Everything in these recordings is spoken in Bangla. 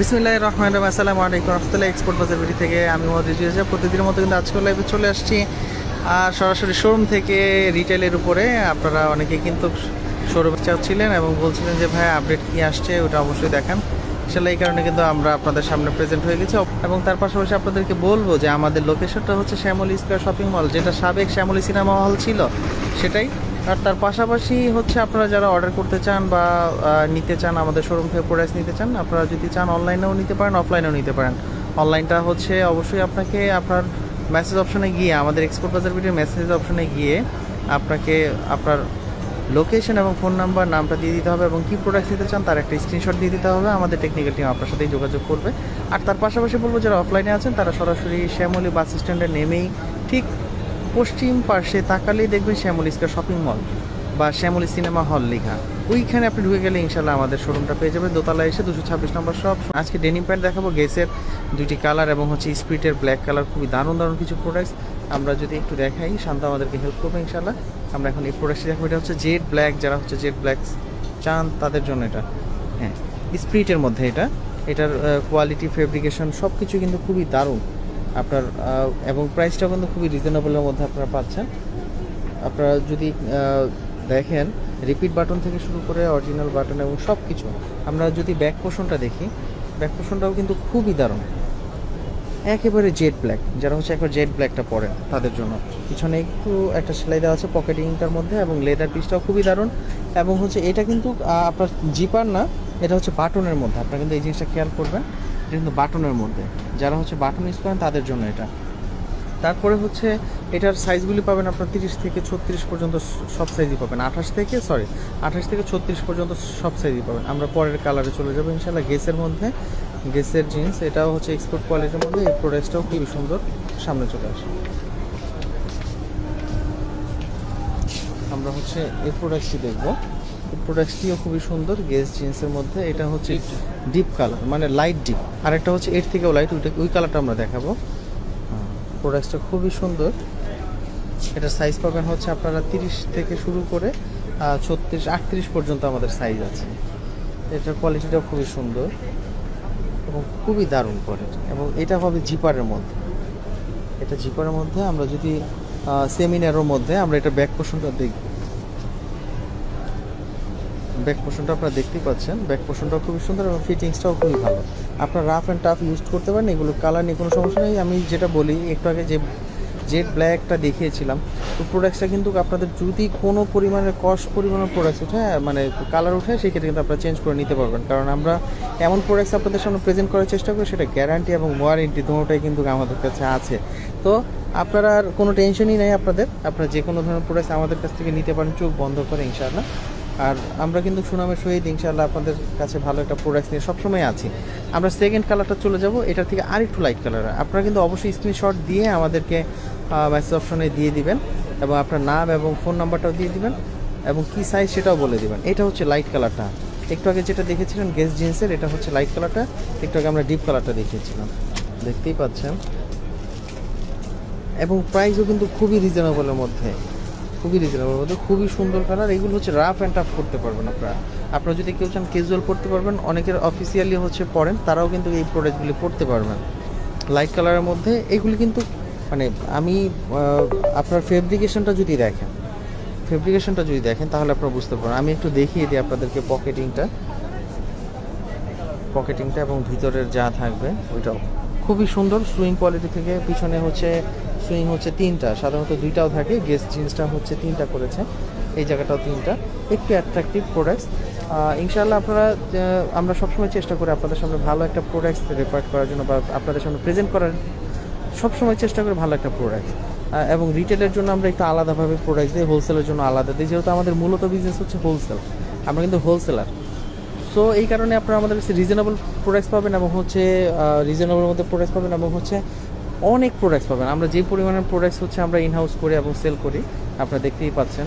बिस्मिल्लाहिर्रहमानिर्रहीम अस्सलामु अलैकुम रहमतुल्लाहि एक्सपोर्ट बाजार बीडी থেকে আমি মজুরি আছে প্রতিদিনের মতো কিন্তু আজকে লাইভে চলে আসছি আর সরাসরি শোরুম থেকে রিটেলের উপরে আপনারা অনেকে কিন্তু শোরুম চাচ্ছিলেন এবং বলছিলেন যে ভাই আপডেট কি আসছে ওটা অবশ্যই দেখান ইনশাআল্লাহ এই কারণে কিন্তু আমরা আপনাদের সামনে প্রেজেন্ট হয়ে গেছি এবং তার পাশাপাশি আপনাদেরকে বলবো যে আমাদের লোকেশনটা হচ্ছে শ্যামলী স্কয়ার শপিং মল যেটা সাবেক শ্যামলী সিনেমা হল ছিল সেটাই আর তার পাশাপাশি হচ্ছে আপনারা যারা অর্ডার করতে চান বা নিতে চান আমাদের শোরুম থেকে প্রোডাক্ট নিতে চান আপনারা যদি চান অনলাইনেও নিতে পারেন অফলাইনেও নিতে পারেন অনলাইনটা হচ্ছে অবশ্যই আপনাকে আপনার মেসেজ অপশনে গিয়ে আমাদের এক্সপোর্ট বাজার ভিডিও মেসেজ অপশনে গিয়ে আপনাকে আপনার লোকেশন এবং ফোন নাম্বার নামটা দিয়ে দিতে হবে এবং কী প্রোডাক্ট নিতে চান তার একটা স্ক্রিনশট দিয়ে দিতে হবে আমাদের টেকনিক্যাল টিম আপনার সাথেই যোগাযোগ করবে আর তার পাশাপাশি বলবো যারা অফলাইনে আছেন তারা সরাসরি শ্যামলী বাস স্ট্যান্ডে নেমেই ঠিক পশ্চিম পাশে তাকালেই দেখবেন শ্যামলী স্কয়ার শপিং মল বা শ্যামলী সিনেমা হল লেখা ওইখানে আপনি ঢুকে গেলে ইনশাল্লাহ আমাদের শোরুমটা পেয়ে যাবেন দোতলা এসে 226 নম্বর শপ আজকে ডেনিম প্যান্ট দেখাবো গেসের দুটি কালার এবং হচ্ছে স্প্রিটের ব্ল্যাক কালার খুবই দারুণ দারুণ কিছু প্রোডাক্টস আমরা যদি একটু দেখাই শান্ত আমাদেরকে হেল্প করবে ইনশাল্লাহ আমরা এখন এই প্রোডাক্টটি দেখবো এটা হচ্ছে জেড ব্ল্যাক যারা হচ্ছে জেড ব্ল্যাক চান তাদের জন্য এটা হ্যাঁ স্প্রিটের মধ্যে এটার কোয়ালিটি ফেব্রিকেশন সব কিছু কিন্তু খুবই দারুণ আপনার এবং প্রাইসটাও কিন্তু খুবই রিজনেবলের মধ্যে আপনারা পাচ্ছেন আপনারা যদি দেখেন রিপিট বাটন থেকে শুরু করে অরিজিনাল বাটন এবং সব কিছু আমরা যদি ব্যাক পোর্শনটা দেখি ব্যাক পোর্শনটাও কিন্তু খুবই দারুণ একেবারে জেড ব্ল্যাক যারা হচ্ছে একবার জেড ব্ল্যাকটা পরে তাদের জন্য পিছনে একটু একটা সেলাই দেওয়া আছে পকেটিংটার মধ্যে এবং লেদার পিসটাও খুবই দারুণ এবং হচ্ছে এটা কিন্তু আপনার জিপার না এটা হচ্ছে বাটনের মধ্যে আপনারা কিন্তু এই জিনিসটা খেয়াল করবেন এটা কিন্তু বাটনের মধ্যে যারা হচ্ছে বাটন ইউজ করেন তাদের জন্য এটা তারপরে হচ্ছে এটার সাইজগুলি পাবেন আপনার 30 থেকে 36 পর্যন্ত সব সাইজই পাবেন 28 থেকে 36 পর্যন্ত সব সাইজই পাবেন আমরা পরের কালারে চলে যাবো ইনশাল্লাহ গেসের মধ্যে গেসের জিন্স এটাও হচ্ছে এক্সপোর্ট কোয়ালিটির মধ্যে এই প্রোডাক্টটাও খুবই সুন্দর সামনে চলে আসে আমরা হচ্ছে এই প্রোডাক্টটি দেখবো এই প্রোডাক্টটিও খুবই সুন্দর গেস জিন্সের মধ্যে এটা হচ্ছে ডিপ কালার মানে লাইট ডিপ আর একটা হচ্ছে এর থেকেও লাইট ওই কালারটা আমরা দেখাবো প্রোডাক্টটা খুবই সুন্দর এটা সাইজ পাবেন হচ্ছে আপনারা 30 থেকে শুরু করে 38 পর্যন্ত আমাদের সাইজ আছে এটার কোয়ালিটিটাও খুবই সুন্দর এবং খুবই দারুণ করে এবং এটা হবে জিপারের মধ্যে এটা জিপারের মধ্যে আমরা যদি সেমিনারের মধ্যে আমরা এটা ব্যাক পোর্শনটা দেখব ব্যাক পোর্শনটা আপনারা দেখতেই পাচ্ছেন ব্যাক পোর্শনটাও খুবই সুন্দর এবং ফিটিংসটাও খুবই ভালো আপনার রাফ অ্যান্ড টাফ ইউজ করতে পারেন এগুলো কালার নিয়ে কোনো সমস্যা নেই আমি যেটা বলি একটু আগে যে জেড ব্ল্যাকটা দেখিয়েছিলাম তো প্রোডাক্টসটা কিন্তু আপনাদের যদি কোনো পরিমাণের কস্ট পরিমাণের প্রোডাক্টস ওঠে মানে কালার ওঠে সেক্ষেত্রে কিন্তু আপনারা চেঞ্জ করে নিতে পারবেন কারণ আমরা এমন প্রোডাক্টস আপনাদের সামনে প্রেজেন্ট করার চেষ্টা করি সেটা গ্যারান্টি এবং ওয়ারেন্টি দুটোটাই কিন্তু আমাদের কাছে আছে তো আপনারা আর কোনো টেনশনই নেই আপনারা যে কোনো ধরনের প্রোডাক্টস আমাদের কাছ থেকে নিতে পারেন চোখ বন্ধ করে ইনশাআল্লাহ আর আমরা কিন্তু সুনামের সহিত ইনশাআল্লাহ আপনাদের কাছে ভালো একটা প্রোডাক্ট নিয়ে সবসময় আছি আমরা সেকেন্ড কালারটা চলে যাব এটা থেকে আরেকটু লাইট কালার আপনারা কিন্তু অবশ্যই স্ক্রিনশট দিয়ে আমাদেরকে মেসেজ অপশনে দিয়ে দিবেন এবং আপনার নাম এবং ফোন নাম্বারটাও দিয়ে দিবেন এবং কী সাইজ সেটাও বলে দিবেন এটা হচ্ছে লাইট কালারটা একটু আগে যেটা দেখেছিলেন গেস জিন্সের এটা হচ্ছে লাইট কালারটা একটু আগে আমরা ডিপ কালারটা দেখিয়েছিলাম দেখতেই পাচ্ছেন এবং প্রাইসও কিন্তু খুবই রিজনেবলের মধ্যে খুবই সুন্দর কালার এগুলো হচ্ছে রাফ অ্যান্ড টাফ করতে পারবেন আপনারা যদি কেউ চান ক্যাজুয়াল পড়তে পারবেন অনেকের অফিসিয়ালি হচ্ছে পড়েন তারাও কিন্তু এই প্রোডাক্টগুলি পড়তে পারবেন লাইট কালারের মধ্যে এগুলি কিন্তু মানে আমি আপনার ফেব্রিকেশনটা যদি দেখেন তাহলে আপনারা বুঝতে পারবেন আমি একটু দেখিয়ে দিই আপনাদেরকে পকেটিংটা এবং ভিতরের যা থাকবে ওইটাও খুবই সুন্দর সুইং কোয়ালিটি থেকে পিছনে হচ্ছে সুইং হচ্ছে তিনটা সাধারণত দুইটাও থাকে গেস জিন্সটা হচ্ছে তিনটা করেছে এই জায়গাটাও তিনটা একটু অ্যাট্রাকটিভ প্রোডাক্টস ইনশাআল্লাহ আমরা সবসময় চেষ্টা করি আপনাদের সামনে ভালো একটা প্রোডাক্টস রেফার করার জন্য বা আপনাদের সামনে প্রেজেন্ট করার সবসময় চেষ্টা করি ভালো একটা প্রোডাক্ট এবং রিটেলের জন্য আমরা একটু আলাদাভাবে প্রোডাক্ট দিই হোলসেলের জন্য আলাদা দিই যেহেতু আমাদের মূলত বিজনেস হচ্ছে হোলসেল আমরা কিন্তু হোলসেলার সো এই কারণে আপনারা আমাদের কাছে রিজনেবল প্রোডাক্টস পাবেন এবং হচ্ছে রিজনেবলের মধ্যে প্রোডাক্টস পাবেন এবং হচ্ছে অনেক প্রোডাক্টস পাবেন আমরা যে পরিমাণের প্রোডাক্টস হচ্ছে আমরা ইনহাউস করি এবং সেল করি আপনারা দেখতেই পাচ্ছেন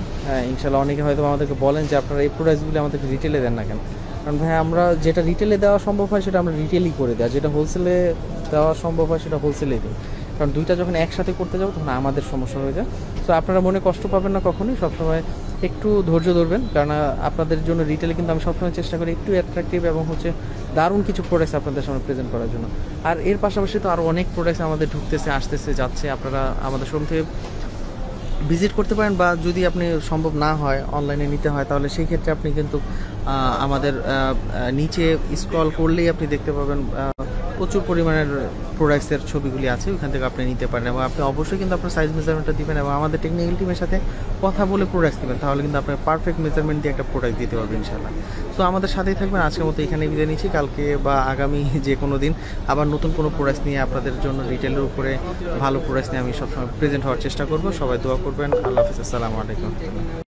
ইনশাআল্লাহ অনেকে হয়তো আমাদেরকে বলেন যে আপনারা এই প্রোডাক্টসগুলো আমাদেরকে রিটেলে দেন না কেন কারণ ভাই আমরা যেটা রিটেলে দেওয়া সম্ভব হয় সেটা আমরা রিটেলই করে দিই আর যেটা হোলসেলে দেওয়া সম্ভব হয় সেটা হোলসেলেই দিই কারণ দুইটা যখন একসাথে করতে যাবো তখন আমাদের সমস্যা হয়ে যায় তো আপনারা মনে কষ্ট পাবেন না কখনোই সবসময় একটু ধৈর্য ধরবেন কারণ আপনাদের জন্য রিটেলে কিন্তু আমি সবসময় চেষ্টা করি একটু অ্যাট্রাকটিভ এবং হচ্ছে दारुण किछु प्रोडक्ट्स आपनादेर सामने प्रेजेंट करार जोन्नो। और एर पाशापाशि तो आरो अनेक प्रोडक्ट्स आमादेर ढुकतेछे आसतेछे जाच्छे, आपनारा आमादेर शोरूम थेके ভিজিট করতে পারেন। বা যদি আপনি সম্ভব না হয় অনলাইনে নিতে হয় তাহলে সেই ক্ষেত্রে আপনি কিন্তু আমাদের নিচে স্ক্রল করলেই আপনি দেখতে পাবেন প্রচুর পরিমাণের প্রোডাক্টসের ছবিগুলি আছে, ওখান থেকে আপনি নিতে পারেন। এবং আপনি অবশ্যই কিন্তু আপনার সাইজ মেজারমেন্টটা দিবেন এবং আমাদের টেকনিক্যাল টিমের সাথে কথা বলে প্রোডাক্টস দেবেন, তাহলে কিন্তু আপনার পারফেক্ট মেজারমেন্ট দিয়ে একটা প্রোডাক্ট দিতে পারবেন ইনশাআল্লাহ। সো আমাদের সাথেই থাকবেন। আজকের মতো এখানে বিদায় নিচ্ছি। কালকে বা আগামী যে কোনো দিন আবার নতুন কোনো প্রোডাক্টস নিয়ে আপনাদের জন্য রিটেলের উপরে ভালো প্রোডাক্টস নিয়ে আমি সবসময় প্রেজেন্ট হওয়ার চেষ্টা করব। সবাই দোয়া করবেন। আল্লাহ হাফেজ। আসসালামু আলাইকুম।